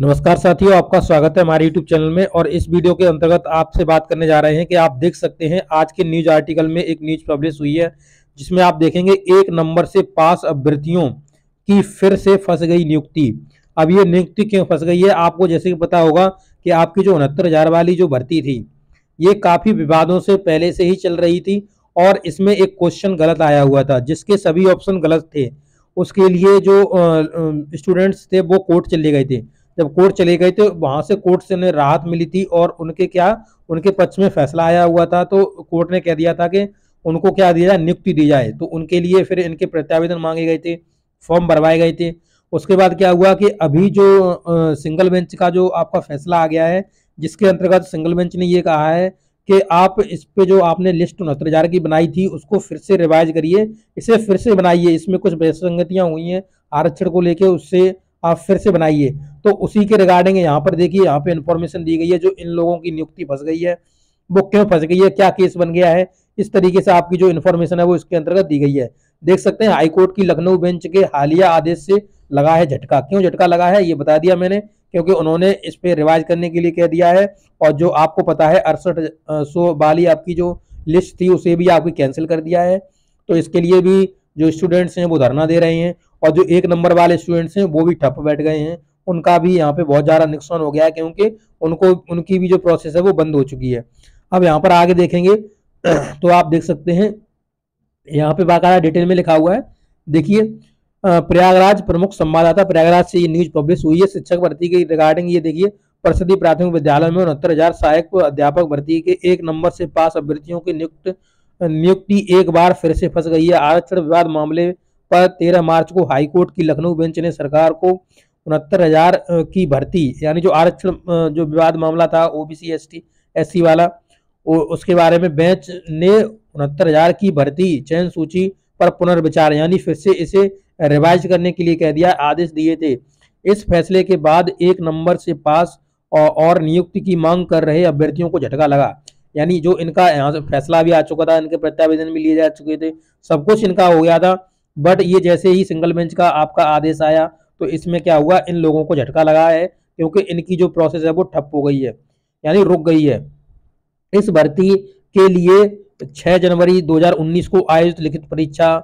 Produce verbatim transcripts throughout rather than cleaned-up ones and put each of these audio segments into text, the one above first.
नमस्कार साथियों, आपका स्वागत है हमारे यूट्यूब चैनल में। और इस वीडियो के अंतर्गत आपसे बात करने जा रहे हैं कि आप देख सकते हैं आज के न्यूज आर्टिकल में एक न्यूज पब्लिश हुई है जिसमें आप देखेंगे एक नंबर से पास अभ्यर्थियों की फिर से फंस गई नियुक्ति। अब ये नियुक्ति क्यों फंस गई है, आपको जैसे कि पता होगा कि आपकी जो उनहत्तर हजार वाली जो भर्ती थी ये काफ़ी विवादों से पहले से ही चल रही थी और इसमें एक क्वेश्चन गलत आया हुआ था जिसके सभी ऑप्शन गलत थे। उसके लिए जो स्टूडेंट्स थे वो कोर्ट चले गए थे। जब कोर्ट चले गए थे वहाँ से कोर्ट से उन्हें राहत मिली थी और उनके क्या उनके पक्ष में फैसला आया हुआ था। तो कोर्ट ने कह दिया था कि उनको क्या दिया जाए, नियुक्ति दी जाए। तो उनके लिए फिर इनके प्रत्यावेदन मांगे गए थे, फॉर्म भरवाए गए थे। उसके बाद क्या हुआ कि अभी जो सिंगल बेंच का जो आपका फैसला आ गया है जिसके अंतर्गत सिंगल बेंच ने ये कहा है कि आप इस पे जो आपने लिस्ट उनहत्तर हज़ार की बनाई थी उसको फिर से रिवाइज करिए, इसे फिर से बनाइए। इसमें कुछ बेसंगतियाँ हुई हैं आरक्षण को लेके, उससे आप फिर से बनाइए। तो उसी के रिगार्डिंग यहाँ पर देखिए, यहाँ पे इन्फॉर्मेशन दी गई है जो इन लोगों की नियुक्ति फंस गई है वो क्यों फंस गई है, क्या केस बन गया है, इस तरीके से आपकी जो इन्फॉर्मेशन है वो इसके अंतर्गत दी गई है। देख सकते हैं हाईकोर्ट की लखनऊ बेंच के हालिया आदेश से लगा है झटका। क्यों झटका लगा है ये बता दिया मैंने, क्योंकि उन्होंने इस पर रिवाइज करने के लिए कह दिया है। और जो आपको पता है अड़सठ सौ वाली आपकी जो लिस्ट थी उसे भी आपकी कैंसिल कर दिया है। तो इसके लिए भी जो स्टूडेंट्स हैं वो धरना दे रहे हैं और जो एक नंबर वाले स्टूडेंट्स हैं वो भी ठप बैठ गए हैं। उनका भी यहाँ पे बहुत ज़्यादा नुकसान हो गया है क्योंकि उनको उनकी भी जो प्रोसेस है वो बंद हो चुकी है। अब यहाँ पर आगे देखेंगे तो आप देख सकते हैं यहाँ पे बाकायदा डिटेल में लिखा हुआ है। देखिए, प्रयागराज प्रमुख संवाददाता प्रयागराज से ये न्यूज पब्लिश हुई है शिक्षक भर्ती के रिगार्डिंग। ये देखिए, परिषदीय प्राथमिक विद्यालय में उनहत्तर हजार सहायक अध्यापक भर्ती के एक नंबर से पास अभ्यर्थियों की नियुक्त नियुक्ति एक बार फिर से फंस गई है। आरक्षण विवाद मामले पर तेरह मार्च को हाईकोर्ट की लखनऊ बेंच ने सरकार को उनहत्तर हजार की भर्ती, यानी जो आरक्षण जो विवाद मामला था ओबीसी एसटी एससी वाला, उसके बारे में बेंच ने उनहत्तर हजार की भर्ती चयन सूची पर पुनर्विचार यानी फिर से इसे रिवाइज करने के लिए कह दिया, आदेश दिए थे। इस फैसले के बाद एक नंबर से पास और नियुक्ति की मांग कर रहे अभ्यर्थियों को झटका लगा। यानी जो इनका यहाँ से फैसला भी आ चुका था, इनके प्रत्यावेदन भी लिए जा चुके थे, सब कुछ इनका हो गया था, बट ये जैसे ही सिंगल बेंच का आपका आदेश आया तो इसमें क्या हुआ, इन लोगों को झटका लगा है क्योंकि इनकी जो प्रोसेस है वो ठप हो गई है, यानी रुक गई है। इस भर्ती के लिए छह जनवरी दो हज़ार उन्नीस को आयोजित लिखित परीक्षा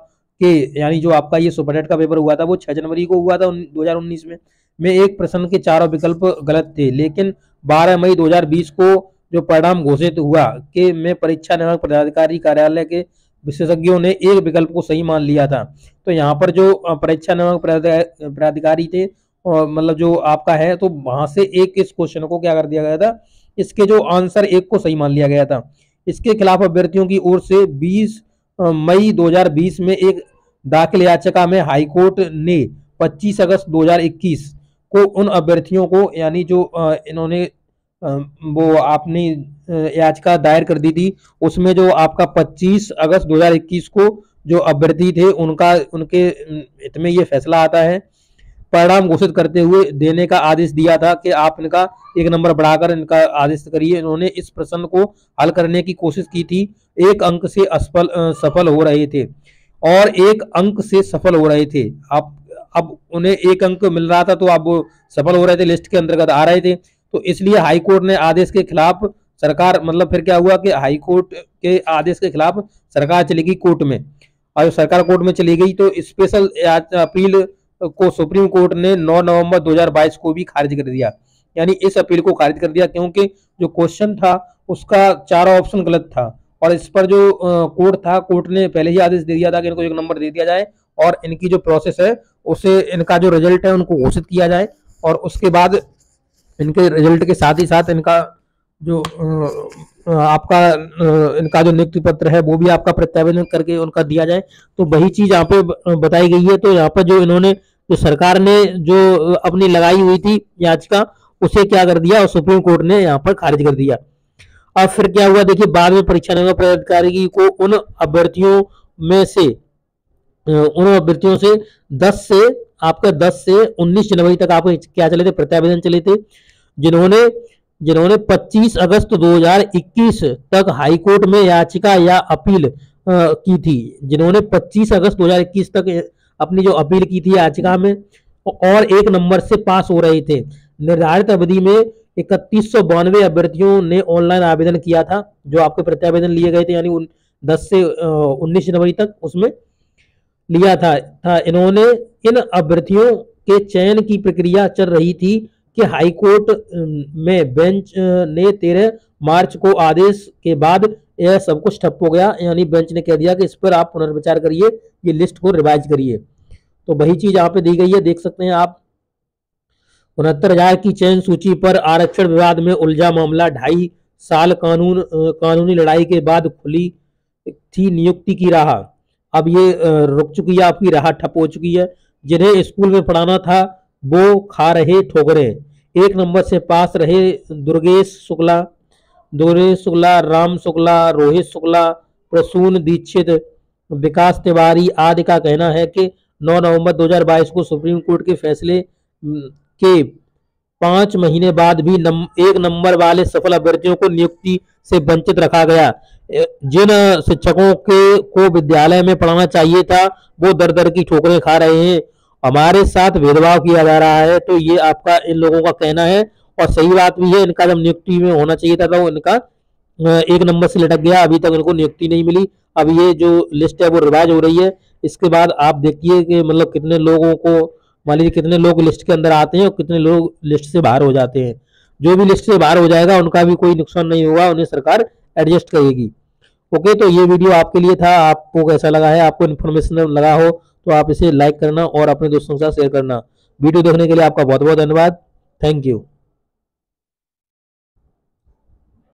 के, यानी जो आपका ये सुपरटेट का पेपर हुआ था वो छह जनवरी को हुआ था दो हज़ार उन्नीस में में एक प्रश्न के चारों विकल्प गलत थे, लेकिन बारह मई दो हज़ार बीस को जो परिणाम घोषित हुआ के में परीक्षा नियामक पदाधिकारी कार्यालय के विशेषज्ञों ने एक विकल्प को सही मान लिया था। तो यहाँ पर जो परीक्षा नियामक पदाधिकारी थे और मतलब जो आपका है, तो वहाँ से एक इस क्वेश्चन को क्या कर दिया गया था, इसके जो आंसर एक को सही मान लिया गया था। इसके खिलाफ अभ्यर्थियों की ओर से बीस मई दो हज़ार बीस में एक दाखिल याचिका में हाईकोर्ट ने पच्चीस अगस्त दो हज़ार इक्कीस को उन अभ्यर्थियों को, यानी जो इन्होंने वो आपने याचिका दायर कर दी थी उसमें जो आपका पच्चीस अगस्त दो हज़ार इक्कीस को जो अभ्यर्थी थे उनका उनके हित में ये फैसला आता है, परिणाम घोषित करते हुए देने का आदेश दिया था कि आप इनका एक नंबर बढ़ाकर इनका आदेश करिए। इन्होंने इस प्रश्न को हल करने की कोशिश की थी, एक अंक से असफल सफल हो रहे थे और एक अंक से सफल हो रहे थे। आप अब उन्हें एक अंक मिल रहा था तो अब सफल हो रहे थे, लिस्ट के अंतर्गत आ रहे थे। तो इसलिए हाईकोर्ट ने आदेश के खिलाफ सरकार, मतलब फिर क्या हुआ कि हाईकोर्ट के आदेश के खिलाफ सरकार चली गई कोर्ट में, और सरकार कोर्ट में चली गई तो स्पेशल अपील को सुप्रीम कोर्ट ने नौ नवंबर दो हज़ार बाईस को भी खारिज कर दिया, यानी इस अपील को खारिज कर दिया क्योंकि जो क्वेश्चन था उसका चारों ऑप्शन गलत था। और इस पर जो कोर्ट था, कोर्ट ने पहले ही आदेश दे दिया था कि इनको एक नंबर दे दिया जाए और इनकी जो प्रोसेस है उसे, इनका जो रिजल्ट है उनको घोषित किया जाए और उसके बाद इनके रिजल्ट के साथ ही साथ इनका जो आपका इनका जो नियुक्ति पत्र है वो भी आपका प्रत्यावेदन करके उनका दिया जाए। तो वही चीज़ यहाँ पे बताई गई है। तो यहाँ पर जो इन्होंने जो सरकार ने जो अपनी लगाई हुई थी याचिका उसे क्या कर दिया और सुप्रीम कोर्ट ने यहाँ पर खारिज कर दिया। अब फिर क्या हुआ देखिए, बाद में परीक्षा नियामक पदाधिकारी को उन अभ्यर्थियों में से उन अभ्यर्थियों से दस से आपका दस से उन्नीस जनवरी तक आपके क्या चले थे, प्रत्यावेदन चले थे, जिन्होंने जिन्होंने पच्चीस अगस्त दो हज़ार इक्कीस तक हाईकोर्ट में याचिका या अपील की थी, जिन्होंने पच्चीस अगस्त दो हज़ार इक्कीस तक अपनी जो अपील की थी याचिका में और एक नंबर से पास हो रहे थे। निर्धारित अवधि में इकतीस सौ बानवे अभ्यर्थियों ने ऑनलाइन आवेदन किया था, जो आपके प्रत्यावेदन लिए गए थे, यानी दस से उन्नीस जनवरी तक उसमें लिया था, था। इन्होंने इन अभ्यर्थियों के चयन की प्रक्रिया चल रही थी कि हाईकोर्ट में बेंच ने तेरह मार्च को आदेश के बाद यह सब कुछ ठप हो गया, यानी बेंच ने कह दिया कि इस पर आप पुनर्विचार करिए, ये लिस्ट को रिवाइज करिए। तो वही चीज यहाँ पे दी गई है, देख सकते हैं आप। उनहत्तर हजार की चयन सूची पर आरक्षण विवाद में उलझा मामला, ढाई साल कानून कानूनी लड़ाई के बाद खुली थी नियुक्ति की राह, अब ये रुक चुकी है, आपकी राह ठप हो चुकी है। जिन्हें स्कूल में पढ़ाना था वो खा रहे ठोकरें, एक नंबर से पास रहे दुर्गेश शुक्ला, दुर्गेश शुक्ला, राम शुक्ला, रोहित शुक्ला, प्रसून दीक्षित, विकास तिवारी आदि। का कहना है कि नौ नवंबर दो हज़ार बाईस को सुप्रीम कोर्ट के फैसले के पाँच महीने बाद भी नम, एक नंबर वाले सफल अभ्यर्थियों को नियुक्ति से वंचित रखा गया। जिन शिक्षकों के को विद्यालय में पढ़ाना चाहिए था वो दर दर की ठोकरें खा रहे हैं, हमारे साथ भेदभाव किया जा रहा है। तो ये आपका इन लोगों का कहना है और सही बात भी है। इनका जब नियुक्ति में होना चाहिए था तो इनका एक नंबर से लटक गया, अभी तक इनको नियुक्ति नहीं मिली। अब ये जो लिस्ट है वो रिवाइज हो रही है। इसके बाद आप देखिए कि मतलब कितने लोगों को, मान लीजिए कितने लोग लिस्ट के अंदर आते हैं और कितने लोग लिस्ट से बाहर हो जाते हैं। जो भी लिस्ट से बाहर हो जाएगा उनका भी कोई नुकसान नहीं होगा, उन्हें सरकार एडजस्ट करेगी। ओके, तो ये वीडियो आपके लिए था। आपको कैसा लगा है, आपको इन्फॉर्मेशन लगा हो तो आप इसे लाइक करना और अपने दोस्तों के साथ शेयर करना। वीडियो देखने के लिए आपका बहुत बहुत धन्यवाद। Thank you.